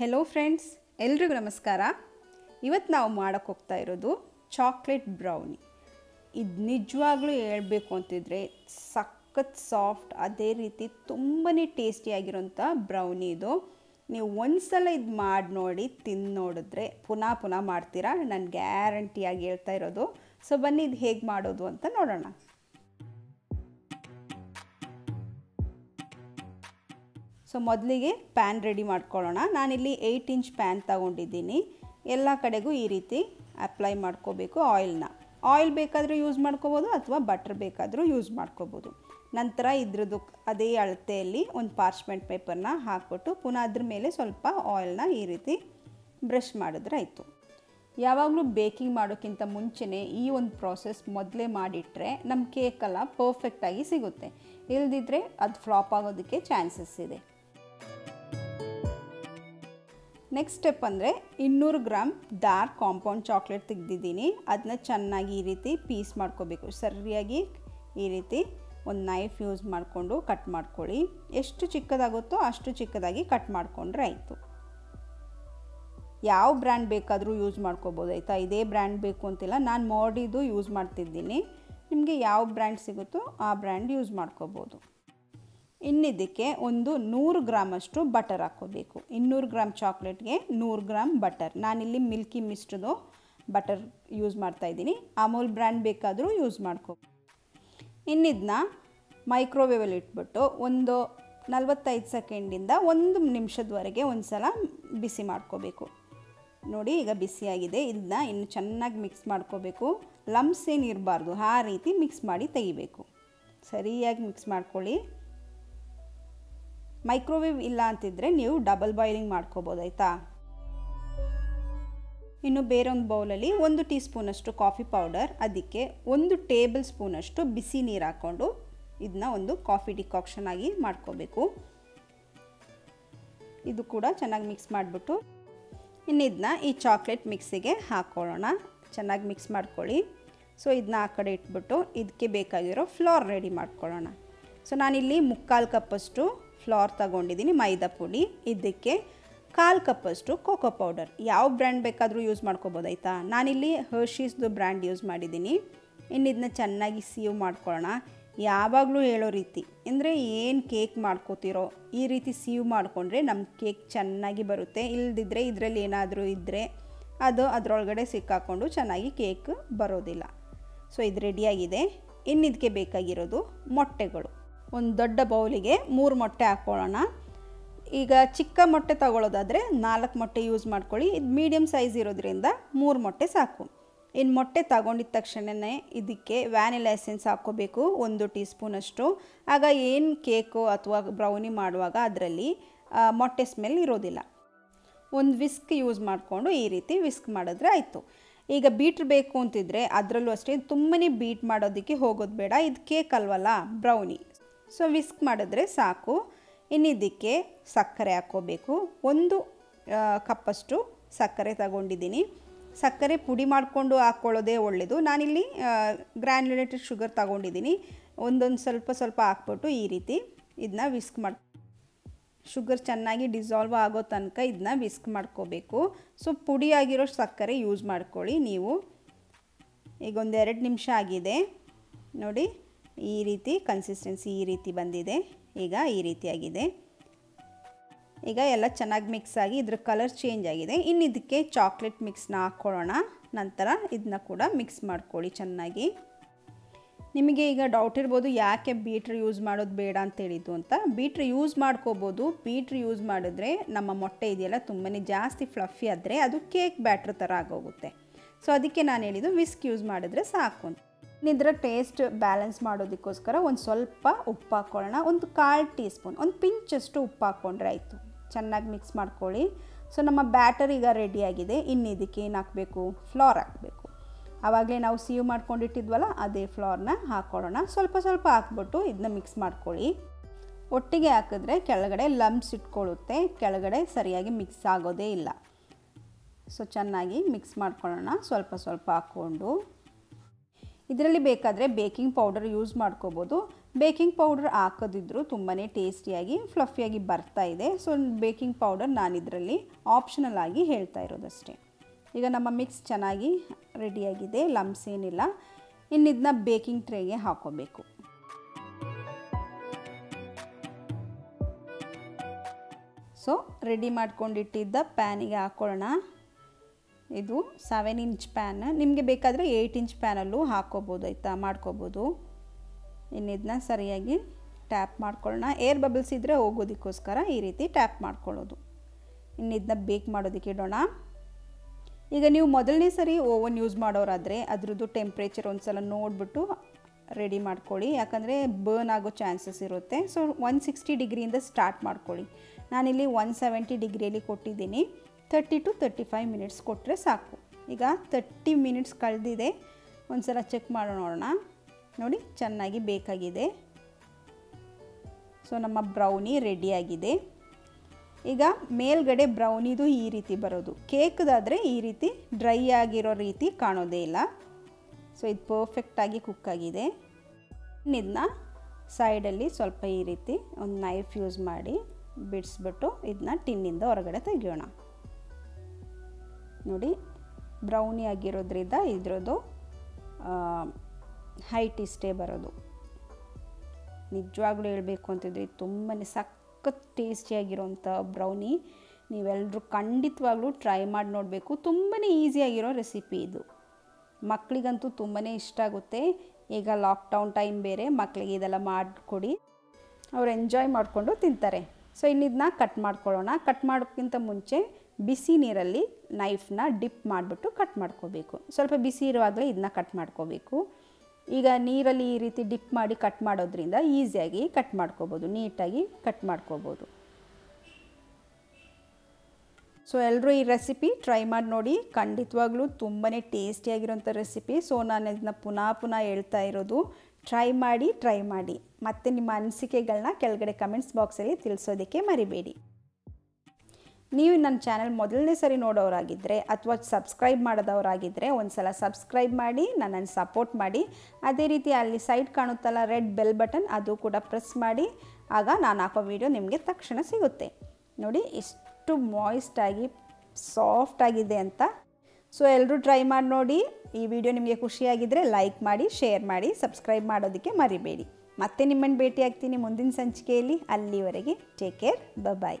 Hello friends, ಎಲ್ಲರಿಗೂ ನಮಸ್ಕಾರ. ಇವತ್ತು ನಾವು ಮಾಡಕ್ಕೆ ಹೋಗ್ತಾ ಇರೋದು ಚಾಕ್ಲೇಟ್ ಬ್ರೌನಿ. ಇದು ನಿಜವಾಗ್ಲೂ ಹೇಳಬೇಕು ಅಂತಿದ್ರೆ ಸಖತ್ ಸಾಫ್ಟ್, ಅದೇ ರೀತಿ ತುಂಬನೇ ಟೇಸ್ಟಿಯಾಗಿರೋಂಥ ಬ್ರೌನಿ ಇದು. ನೀವು ಒಂದ್ಸಲ ಇದು ಮಾಡಿ ನೋಡಿ, ತಿಂದು ನೋಡಿದ್ರೆ ಪುನಃ ಪುನಃ ಮಾಡ್ತೀರಾ, ನಾನು ಗ್ಯಾರಂಟಿಯಾಗಿ ಹೇಳ್ತಾ ಇರೋದು. ಸೊ ಬನ್ನಿ ಇದು ಹೇಗೆ ಮಾಡೋದು ಅಂತ ನೋಡೋಣ. ಸೊ ಮೊದಲಿಗೆ ಪ್ಯಾನ್ ರೆಡಿ ಮಾಡ್ಕೊಳ್ಳೋಣ. ನಾನಿಲ್ಲಿ 8 ಇಂಚ್ ಪ್ಯಾನ್ ತಗೊಂಡಿದ್ದೀನಿ. ಎಲ್ಲ ಕಡೆಗೂ ಈ ರೀತಿ ಅಪ್ಲೈ ಮಾಡ್ಕೋಬೇಕು ಆಯಿಲ್ನ. ಆಯಿಲ್ ಬೇಕಾದರೂ ಯೂಸ್ ಮಾಡ್ಕೋಬೋದು ಅಥವಾ ಬಟರ್ ಬೇಕಾದರೂ ಯೂಸ್ ಮಾಡ್ಕೋಬೋದು. ನಂತರ ಇದ್ರದ್ದು ಅದೇ ಅಳತೆಯಲ್ಲಿ ಒಂದು ಪಾರ್ಚ್ಮೆಂಟ್ ಪೇಪರ್ನ ಹಾಕ್ಬಿಟ್ಟು ಪುನಃ ಅದ್ರ ಮೇಲೆ ಸ್ವಲ್ಪ ಆಯಿಲ್ನ ಈ ರೀತಿ ಬ್ರಷ್ ಮಾಡಿದ್ರೆ ಆಯಿತು. ಯಾವಾಗಲೂ ಬೇಕಿಂಗ್ ಮಾಡೋಕ್ಕಿಂತ ಮುಂಚೆನೇ ಈ ಒಂದು ಪ್ರಾಸೆಸ್ ಮೊದಲೇ ಮಾಡಿಟ್ರೆ ನಮ್ಮ ಕೇಕೆಲ್ಲ ಪರ್ಫೆಕ್ಟಾಗಿ ಸಿಗುತ್ತೆ. ಇಲ್ಲದಿದ್ದರೆ ಅದು ಫ್ಲಾಪ್ ಆಗೋದಕ್ಕೆ ಚಾನ್ಸಸ್ ಇದೆ. ನೆಕ್ಸ್ಟ್ ಸ್ಟೆಪ್ ಅಂದರೆ 200 ಗ್ರಾಮ್ ಡಾರ್ಕ್ ಕಾಂಪೌಂಡ್ ಚಾಕ್ಲೇಟ್ ತೆಗೆದಿದ್ದೀನಿ. ಅದನ್ನ ಚೆನ್ನಾಗಿ ಈ ರೀತಿ ಪೀಸ್ ಮಾಡ್ಕೋಬೇಕು. ಸರಿಯಾಗಿ ಈ ರೀತಿ ಒಂದು ನೈಫ್ ಯೂಸ್ ಮಾಡಿಕೊಂಡು ಕಟ್ ಮಾಡ್ಕೊಳ್ಳಿ. ಎಷ್ಟು ಚಿಕ್ಕದಾಗುತ್ತೋ ಅಷ್ಟು ಚಿಕ್ಕದಾಗಿ ಕಟ್ ಮಾಡಿಕೊಂಡ್ರೆ ಆಯಿತು. ಯಾವ ಬ್ರ್ಯಾಂಡ್ ಬೇಕಾದರೂ ಯೂಸ್ ಮಾಡ್ಕೋಬೋದು ಆಯಿತಾ, ಇದೇ ಬ್ರ್ಯಾಂಡ್ ಬೇಕು ಅಂತಿಲ್ಲ. ನಾನು ಮೋಡಿದು ಯೂಸ್ ಮಾಡ್ತಿದ್ದೀನಿ. ನಿಮಗೆ ಯಾವ ಬ್ರ್ಯಾಂಡ್ ಸಿಗುತ್ತೋ ಆ ಬ್ರ್ಯಾಂಡ್ ಯೂಸ್ ಮಾಡ್ಕೋಬೋದು. ಇನ್ನಿದಕ್ಕೆ ಒಂದು 100 ಗ್ರಾಮಷ್ಟು ಬಟರ್ ಹಾಕ್ಕೋಬೇಕು. 200 ಗ್ರಾಮ್ ಚಾಕ್ಲೇಟ್ಗೆ 100 ಗ್ರಾಮ್ ಬಟರ್. ನಾನಿಲ್ಲಿ ಮಿಲ್ಕಿ ಮಿಸ್ಟ್ದು ಬಟರ್ ಯೂಸ್ ಮಾಡ್ತಾಯಿದ್ದೀನಿ. ಅಮೂಲ್ ಬ್ರ್ಯಾಂಡ್ ಬೇಕಾದರೂ ಯೂಸ್ ಮಾಡ್ಕೋಬೋದು. ಇನ್ನಿದನ್ನ ಮೈಕ್ರೋವೇವಲ್ಲಿ ಇಟ್ಬಿಟ್ಟು ಒಂದು 45 ಸೆಕೆಂಡಿಂದ 1 ನಿಮಿಷದವರೆಗೆ ಒಂದು ಸಲ ಬಿಸಿ ಮಾಡ್ಕೋಬೇಕು. ನೋಡಿ, ಈಗ ಬಿಸಿಯಾಗಿದೆ. ಇದನ್ನ ಇನ್ನು ಚೆನ್ನಾಗಿ ಮಿಕ್ಸ್ ಮಾಡ್ಕೋಬೇಕು. ಲಂಪ್ಸ್ ಏನು ಇರಬಾರ್ದು, ಆ ರೀತಿ ಮಿಕ್ಸ್ ಮಾಡಿ ತೆಗಿಬೇಕು. ಸರಿಯಾಗಿ ಮಿಕ್ಸ್ ಮಾಡ್ಕೊಳ್ಳಿ. ಮೈಕ್ರೋವೇವ್ ಇಲ್ಲ ಅಂತಿದ್ರೆ ನೀವು ಡಬಲ್ ಬಾಯ್ಲಿಂಗ್ ಮಾಡ್ಕೋಬೋದು ಆಯಿತಾ. ಇನ್ನು ಬೇರೊಂದು ಬೌಲಲ್ಲಿ 1 ಟೀ ಸ್ಪೂನಷ್ಟು ಕಾಫಿ ಪೌಡರ್, ಅದಕ್ಕೆ 1 ಟೇಬಲ್ ಸ್ಪೂನಷ್ಟು ಬಿಸಿ ನೀರು ಹಾಕ್ಕೊಂಡು ಇದನ್ನ ಒಂದು ಕಾಫಿ ಡಿಕಾಕ್ಷನ್ ಆಗಿ ಮಾಡ್ಕೋಬೇಕು. ಇದು ಕೂಡ ಚೆನ್ನಾಗಿ ಮಿಕ್ಸ್ ಮಾಡಿಬಿಟ್ಟು ಇನ್ನು ಇದನ್ನ ಈ ಚಾಕ್ಲೇಟ್ ಮಿಕ್ಸಿಗೆ ಹಾಕ್ಕೊಳ್ಳೋಣ. ಚೆನ್ನಾಗಿ ಮಿಕ್ಸ್ ಮಾಡ್ಕೊಳ್ಳಿ. ಸೊ ಇದನ್ನ ಆ ಕಡೆ ಇಟ್ಬಿಟ್ಟು ಇದಕ್ಕೆ ಬೇಕಾಗಿರೋ ಫ್ಲೋರ್ ರೆಡಿ ಮಾಡ್ಕೊಳ್ಳೋಣ. ಸೊ ನಾನಿಲ್ಲಿ 3/4 ಕಪ್ಪಷ್ಟು ಫ್ಲೋರ್ ತಗೊಂಡಿದ್ದೀನಿ, ಮೈದಾ ಪುಡಿ. ಇದಕ್ಕೆ 1/4 ಕಪ್ಪಷ್ಟು ಕೋಕೋ ಪೌಡರ್. ಯಾವ ಬ್ರ್ಯಾಂಡ್ ಬೇಕಾದರೂ ಯೂಸ್ ಮಾಡ್ಕೋಬೋದು ಆಯಿತಾ. ನಾನಿಲ್ಲಿ ಹರ್ಷೀಸ್ದು ಬ್ರ್ಯಾಂಡ್ ಯೂಸ್ ಮಾಡಿದ್ದೀನಿ. ಇನ್ನಿದನ್ನ ಚೆನ್ನಾಗಿ ಸೀವ್ ಮಾಡ್ಕೊಳ್ಳೋಣ. ಯಾವಾಗಲೂ ಹೇಳೋ ರೀತಿ ಅಂದರೆ ಏನು ಕೇಕ್ ಮಾಡ್ಕೋತಿರೋ ಈ ರೀತಿ ಸೀವ್ ಮಾಡಿಕೊಂಡ್ರೆ ನಮ್ಮ ಕೇಕ್ ಚೆನ್ನಾಗಿ ಬರುತ್ತೆ. ಇಲ್ಲದಿದ್ದರೆ ಇದರಲ್ಲಿ ಏನಾದರೂ ಇದ್ದರೆ ಅದು ಅದರೊಳಗಡೆ ಸಿಕ್ಕಾಕೊಂಡು ಚೆನ್ನಾಗಿ ಕೇಕ್ ಬರೋದಿಲ್ಲ. ಸೊ ಇದು ರೆಡಿಯಾಗಿದೆ. ಇನ್ನಿದಕ್ಕೆ ಬೇಕಾಗಿರೋದು ಮೊಟ್ಟೆಗಳು. ಒಂದು ದೊಡ್ಡ ಬೌಲಿಗೆ 3 ಮೊಟ್ಟೆ ಹಾಕ್ಕೊಳ್ಳೋಣ. ಈಗ ಚಿಕ್ಕ ಮೊಟ್ಟೆ ತಗೊಳ್ಳೋದಾದರೆ 4 ಮೊಟ್ಟೆ ಯೂಸ್ ಮಾಡ್ಕೊಳ್ಳಿ. ಇದು ಮೀಡಿಯಮ್ ಸೈಜ್ ಇರೋದ್ರಿಂದ 3 ಮೊಟ್ಟೆ ಸಾಕು. ಇನ್ನು ಮೊಟ್ಟೆ ತಗೊಂಡಿದ್ದ ತಕ್ಷಣವೇ ಇದಕ್ಕೆ ವ್ಯಾನಿಲಾ ಎಸೆನ್ಸ್ ಹಾಕ್ಕೋಬೇಕು 1 ಟೀ ಸ್ಪೂನಷ್ಟು. ಆಗ ಏನು ಕೇಕು ಅಥವಾ ಬ್ರೌನಿ ಮಾಡುವಾಗ ಅದರಲ್ಲಿ ಮೊಟ್ಟೆ ಸ್ಮೆಲ್ ಇರೋದಿಲ್ಲ. ಒಂದು ವಿಸ್ಕ್ ಯೂಸ್ ಮಾಡಿಕೊಂಡು ಈ ರೀತಿ ವಿಸ್ಕ್ ಮಾಡಿದ್ರೆ ಆಯಿತು. ಈಗ ಬೀಟ್ ಬೇಕು ಅಂತಿದ್ರೆ ಅದರಲ್ಲೂ ಅಷ್ಟೇ ತುಂಬನೇ ಬೀಟ್ ಮಾಡೋದಕ್ಕೆ ಹೋಗೋದು ಬೇಡ. ಇದು ಕೇಕ್ ಅಲ್ವಲ್ಲ, ಬ್ರೌನಿ. ಸೊ ವಿಸ್ಕ್ ಮಾಡಿದ್ರೆ ಸಾಕು. ಇನ್ನಿದಕ್ಕೆ ಸಕ್ಕರೆ ಹಾಕ್ಕೋಬೇಕು. 1 ಕಪ್ಪಷ್ಟು ಸಕ್ಕರೆ ತಗೊಂಡಿದ್ದೀನಿ. ಸಕ್ಕರೆ ಪುಡಿ ಮಾಡಿಕೊಂಡು ಹಾಕ್ಕೊಳ್ಳೋದೇ ಒಳ್ಳೆಯದು. ನಾನಿಲ್ಲಿ ಗ್ರ್ಯಾನ್ಯುಲೇಟೆಡ್ ಶುಗರ್ ತಗೊಂಡಿದ್ದೀನಿ. ಒಂದೊಂದು ಸ್ವಲ್ಪ ಸ್ವಲ್ಪ ಹಾಕ್ಬಿಟ್ಟು ಈ ರೀತಿ ಇದನ್ನ ವಿಸ್ಕ್ ಮಾಡಿ ಶುಗರ್ ಚೆನ್ನಾಗಿ ಡಿಸಾಲ್ವ್ ಆಗೋ ತನಕ ಇದನ್ನ ವಿಸ್ಕ್ ಮಾಡ್ಕೋಬೇಕು. ಸೊ ಪುಡಿಯಾಗಿರೋ ಸಕ್ಕರೆ ಯೂಸ್ ಮಾಡ್ಕೊಳ್ಳಿ ನೀವು. ಈಗ 1-2 ನಿಮಿಷ ಆಗಿದೆ ನೋಡಿ. ಈ ರೀತಿ ಕನ್ಸಿಸ್ಟೆನ್ಸಿ ಈ ರೀತಿ ಬಂದಿದೆ. ಈಗ ಈ ರೀತಿಯಾಗಿದೆ. ಈಗ ಎಲ್ಲ ಚೆನ್ನಾಗಿ ಮಿಕ್ಸ್ ಆಗಿ ಇದ್ರ ಕಲರ್ ಚೇಂಜ್ ಆಗಿದೆ. ಇನ್ನು ಇದಕ್ಕೆ ಚಾಕ್ಲೇಟ್ ಮಿಕ್ಸ್ನ ಹಾಕ್ಕೊಳ್ಳೋಣ. ನಂತರ ಇದನ್ನ ಕೂಡ ಮಿಕ್ಸ್ ಮಾಡ್ಕೊಳ್ಳಿ ಚೆನ್ನಾಗಿ. ನಿಮಗೆ ಈಗ ಡೌಟ್ ಇರ್ಬೋದು ಯಾಕೆ ಬೀಟ್ರ್ ಯೂಸ್ ಮಾಡೋದು ಬೇಡ ಅಂತೇಳಿದ್ದು ಅಂತ. ಬೀಟ್ರ್ ಯೂಸ್ ಮಾಡ್ಕೋಬೋದು. ಬೀಟ್ರ್ ಯೂಸ್ ಮಾಡಿದ್ರೆ ನಮ್ಮ ಮೊಟ್ಟೆ ಇದೆಯಲ್ಲ ತುಂಬನೇ ಜಾಸ್ತಿ ಫ್ಲಫಿ ಆದರೆ ಅದು ಕೇಕ್ ಬ್ಯಾಟ್ರ್ ಥರ ಆಗೋಗುತ್ತೆ. ಸೊ ಅದಕ್ಕೆ ನಾನು ಹೇಳಿದ್ದು ವಿಸ್ಕ್ ಯೂಸ್ ಮಾಡಿದ್ರೆ ಸಾಕು ಅಂತ. ಇದರ ಟೇಸ್ಟ್ ಬ್ಯಾಲೆನ್ಸ್ ಮಾಡೋದಕ್ಕೋಸ್ಕರ ಒಂದು ಸ್ವಲ್ಪ ಉಪ್ಪು ಹಾಕ್ಕೊಳ್ಳೋಣ. ಒಂದು 1/4 ಟೀ ಸ್ಪೂನ್, 1 ಪಿಂಚಷ್ಟು ಉಪ್ಪು ಹಾಕ್ಕೊಂಡ್ರೆ ಆಯಿತು. ಚೆನ್ನಾಗಿ ಮಿಕ್ಸ್ ಮಾಡ್ಕೊಳ್ಳಿ. ಸೊ ನಮ್ಮ ಬ್ಯಾಟರ್ ಈಗ ರೆಡಿಯಾಗಿದೆ. ಇನ್ನು ಇದಕ್ಕೆ ಏನು ಹಾಕಬೇಕು, ಫ್ಲೋರ್ ಹಾಕಬೇಕು. ಆವಾಗಲೇ ನಾವು ಸೀವ್ ಮಾಡ್ಕೊಂಡಿಟ್ಟಿದ್ವಲ್ಲ ಅದೇ ಫ್ಲೋರ್ನ ಹಾಕ್ಕೊಳ್ಳೋಣ. ಸ್ವಲ್ಪ ಸ್ವಲ್ಪ ಹಾಕ್ಬಿಟ್ಟು ಇದನ್ನ ಮಿಕ್ಸ್ ಮಾಡ್ಕೊಳ್ಳಿ. ಒಟ್ಟಿಗೆ ಹಾಕಿದ್ರೆ ಕೆಳಗಡೆ ಲಂಪ್ಸ್ ಇಟ್ಕೊಳ್ಳುತ್ತೆ, ಕೆಳಗಡೆ ಸರಿಯಾಗಿ ಮಿಕ್ಸ್ ಆಗೋದೇ ಇಲ್ಲ. ಸೊ ಚೆನ್ನಾಗಿ ಮಿಕ್ಸ್ ಮಾಡ್ಕೊಳ್ಳೋಣ ಸ್ವಲ್ಪ ಸ್ವಲ್ಪ ಹಾಕ್ಕೊಂಡು. ಇದರಲ್ಲಿ ಬೇಕಾದರೆ ಬೇಕಿಂಗ್ ಪೌಡರ್ ಯೂಸ್ ಮಾಡ್ಕೋಬೋದು. ಬೇಕಿಂಗ್ ಪೌಡರ್ ಹಾಕೋದಿದ್ರು ತುಂಬಾನೇ ಟೇಸ್ಟಿಯಾಗಿ ಫ್ಲಫಿಯಾಗಿ ಬರ್ತಾ ಇದೆ. ಸೊ ಬೇಕಿಂಗ್ ಪೌಡರ್ ನಾನು ಇದರಲ್ಲಿ ಆಪ್ಷನಲ್ ಆಗಿ ಹೇಳ್ತಾ ಇರೋದಷ್ಟೇ. ಈಗ ನಮ್ಮ ಮಿಕ್ಸ್ ಚೆನ್ನಾಗಿ ರೆಡಿಯಾಗಿದೆ, ಲಂಪ್ಸ್ ಏನಿಲ್ಲ. ಇನ್ನಿದನ್ನ ಬೇಕಿಂಗ್ ಟ್ರೇಗೆ ಹಾಕೋಬೇಕು. ಸೊ ರೆಡಿ ಮಾಡ್ಕೊಂಡಿಟ್ಟಿದ್ದ ಪ್ಯಾನಿಗೆ ಹಾಕೊಳ್ಳೋಣ. ಇದು 7 ಇಂಚ್ ಪ್ಯಾನ್, ನಿಮಗೆ ಬೇಕಾದರೆ 8 ಇಂಚ್ ಪ್ಯಾನಲ್ಲೂ ಹಾಕೋಬೋದು ಆಯಿತಾ, ಮಾಡ್ಕೋಬೋದು. ಇನ್ನಿದನ್ನ ಸರಿಯಾಗಿ ಟ್ಯಾಪ್ ಮಾಡ್ಕೊಳ್ಳೋಣ. ಏರ್ ಬಬಲ್ಸ್ ಇದ್ದರೆ ಹೋಗೋದಕ್ಕೋಸ್ಕರ ಈ ರೀತಿ ಟ್ಯಾಪ್ ಮಾಡ್ಕೊಳ್ಳೋದು. ಇನ್ನಿದನ್ನ ಬೇಕ್ ಮಾಡೋದಕ್ಕೆ ಇಡೋಣ. ಈಗ ನೀವು ಮೊದಲನೇ ಸರಿ ಓವನ್ ಯೂಸ್ ಮಾಡೋರಾದರೆ ಅದ್ರದ್ದು ಟೆಂಪ್ರೇಚರ್ ಒಂದು ಸಲ ನೋಡಿಬಿಟ್ಟು ರೆಡಿ ಮಾಡ್ಕೊಳ್ಳಿ, ಯಾಕಂದರೆ ಬರ್ನ್ ಆಗೋ ಚಾನ್ಸಸ್ ಇರುತ್ತೆ. ಸೊ 160 ಡಿಗ್ರಿಯಿಂದ ಸ್ಟಾರ್ಟ್ ಮಾಡ್ಕೊಳ್ಳಿ. ನಾನಿಲ್ಲಿ 170 ಡಿಗ್ರಿಯಲ್ಲಿ ಕೊಟ್ಟಿದ್ದೀನಿ. 30 to 35 ಮಿನಿಟ್ಸ್ ಕೊಟ್ಟರೆ ಸಾಕು. ಈಗ 30 ಮಿನಿಟ್ಸ್ ಕಳೆದಿದೆ, ಒಂದು ಸಲ ಚೆಕ್ ಮಾಡಿ ನೋಡೋಣ. ನೋಡಿ, ಚೆನ್ನಾಗಿ ಬೇಕಾಗಿದೆ. ಸೊ ನಮ್ಮ ಬ್ರೌನಿ ರೆಡಿಯಾಗಿದೆ. ಈಗ ಮೇಲ್ಗಡೆ ಬ್ರೌನಿದು ಈ ರೀತಿ ಬರೋದು, ಕೇಕ್ದಾದರೆ ಈ ರೀತಿ ಡ್ರೈ ಆಗಿರೋ ರೀತಿ ಕಾಣೋದೇ ಇಲ್ಲ. ಸೊ ಇದು ಪರ್ಫೆಕ್ಟಾಗಿ ಕುಕ್ಕಾಗಿದೆ. ಇದನ್ನ ಸೈಡಲ್ಲಿ ಸ್ವಲ್ಪ ಈ ರೀತಿ ಒಂದು ನೈಫ್ ಯೂಸ್ ಮಾಡಿ ಬಿಡಿಸ್ಬಿಟ್ಟು ಇದನ್ನ ಟಿನ್ನಿಂದ ಹೊರಗಡೆ ತೆಗಿಯೋಣ. ನೋಡಿ, ಬ್ರೌನಿ ಆಗಿರೋದ್ರಿಂದ ಇದರದ್ದು ಹೈಟ್ ಇಷ್ಟೇ ಬರೋದು. ನಿಜವಾಗ್ಲೂ ಹೇಳಬೇಕು ಅಂತಿದ್ರೆ ತುಂಬಾ ಸಖತ್ ಟೇಸ್ಟಿಯಾಗಿರೋಂಥ ಬ್ರೌನಿ. ನೀವೆಲ್ಲರೂ ಖಂಡಿತವಾಗ್ಲೂ ಟ್ರೈ ಮಾಡಿ ನೋಡಬೇಕು. ತುಂಬಾ ಈಸಿಯಾಗಿರೋ ರೆಸಿಪಿ ಇದು. ಮಕ್ಕಳಿಗಂತೂ ತುಂಬಾ ಇಷ್ಟ ಆಗುತ್ತೆ. ಈಗ ಲಾಕ್ಡೌನ್ ಟೈಮ್ ಬೇರೆ, ಮಕ್ಕಳಿಗೆ ಇದೆಲ್ಲ ಮಾಡಿಕೊಡಿ, ಅವ್ರು ಎಂಜಾಯ್ ಮಾಡಿಕೊಂಡು ತಿಂತಾರೆ. ಸೊ ಇನ್ನಿದನ್ನ ಕಟ್ ಮಾಡ್ಕೊಳ್ಳೋಣ. ಕಟ್ ಮಾಡೋಕ್ಕಿಂತ ಮುಂಚೆ ಬಿಸಿ ನೀರಲ್ಲಿ ನೈಫ್ನ ಡಿಪ್ ಮಾಡಿಬಿಟ್ಟು ಕಟ್ ಮಾಡ್ಕೋಬೇಕು. ಸ್ವಲ್ಪ ಬಿಸಿ ಇರುವಾಗಲೇ ಇದನ್ನ ಕಟ್ ಮಾಡ್ಕೋಬೇಕು. ಈಗ ನೀರಲ್ಲಿ ಈ ರೀತಿ ಡಿಪ್ ಮಾಡಿ ಕಟ್ ಮಾಡೋದ್ರಿಂದ ಈಸಿಯಾಗಿ ಕಟ್ ಮಾಡ್ಕೋಬೋದು, ನೀಟಾಗಿ ಕಟ್ ಮಾಡ್ಕೋಬೋದು. ಸೊ ಎಲ್ಲರೂ ಈ ರೆಸಿಪಿ ಟ್ರೈ ಮಾಡಿ ನೋಡಿ, ಖಂಡಿತವಾಗ್ಲೂ ತುಂಬಾ ಟೇಸ್ಟಿಯಾಗಿರೋಂಥ ರೆಸಿಪಿ. ಸೊ ನಾನು ಇದನ್ನ ಪುನಃ ಹೇಳ್ತಾ ಇರೋದು, ಟ್ರೈ ಮಾಡಿ. ಮತ್ತು ನಿಮ್ಮ ಅನಿಸಿಕೆಗಳನ್ನ ಕೆಳಗಡೆ ಕಮೆಂಟ್ಸ್ ಬಾಕ್ಸಲ್ಲಿ ತಿಳಿಸೋದಕ್ಕೆ ಮರಿಬೇಡಿ. ನೀವು ನನ್ನ ಚಾನಲ್ ಮೊದಲನೇ ಸರಿ ನೋಡೋರಾಗಿದ್ದರೆ ಅಥವಾ ಸಬ್ಸ್ಕ್ರೈಬ್ ಮಾಡೋದವರಾಗಿದ್ದರೆ ಒಂದು ಸಲ ಸಬ್ಸ್ಕ್ರೈಬ್ ಮಾಡಿ, ನನ್ನನ್ನು ಸಪೋರ್ಟ್ ಮಾಡಿ. ಅದೇ ರೀತಿ ಅಲ್ಲಿ ಸೈಡ್ ಕಾಣುತ್ತಲ್ಲ ರೆಡ್ ಬೆಲ್ ಬಟನ್, ಅದು ಕೂಡ ಪ್ರೆಸ್ ಮಾಡಿ. ಆಗ ನಾನು ಹಾಕೋ ವಿಡಿಯೋ ನಿಮಗೆ ತಕ್ಷಣ ಸಿಗುತ್ತೆ. ನೋಡಿ, ಎಷ್ಟು ಮಾಯಿಸ್ಟಾಗಿ ಸಾಫ್ಟಾಗಿದೆ ಅಂತ. ಸೊ ಎಲ್ಲರೂ ಟ್ರೈ ಮಾಡಿ ನೋಡಿ. ಈ ವಿಡಿಯೋ ನಿಮಗೆ ಖುಷಿಯಾಗಿದ್ದರೆ ಲೈಕ್ ಮಾಡಿ, ಶೇರ್ ಮಾಡಿ, ಸಬ್ಸ್ಕ್ರೈಬ್ ಮಾಡೋದಕ್ಕೆ ಮರಿಬೇಡಿ. ಮತ್ತೆ ನಿಮ್ಮನ್ನು ಭೇಟಿಯಾಗ್ತೀನಿ ಮುಂದಿನ ಸಂಚಿಕೆಯಲ್ಲಿ. ಅಲ್ಲಿವರೆಗೆ ಟೇಕ್ ಕೇರ್, ಬಾಯ್.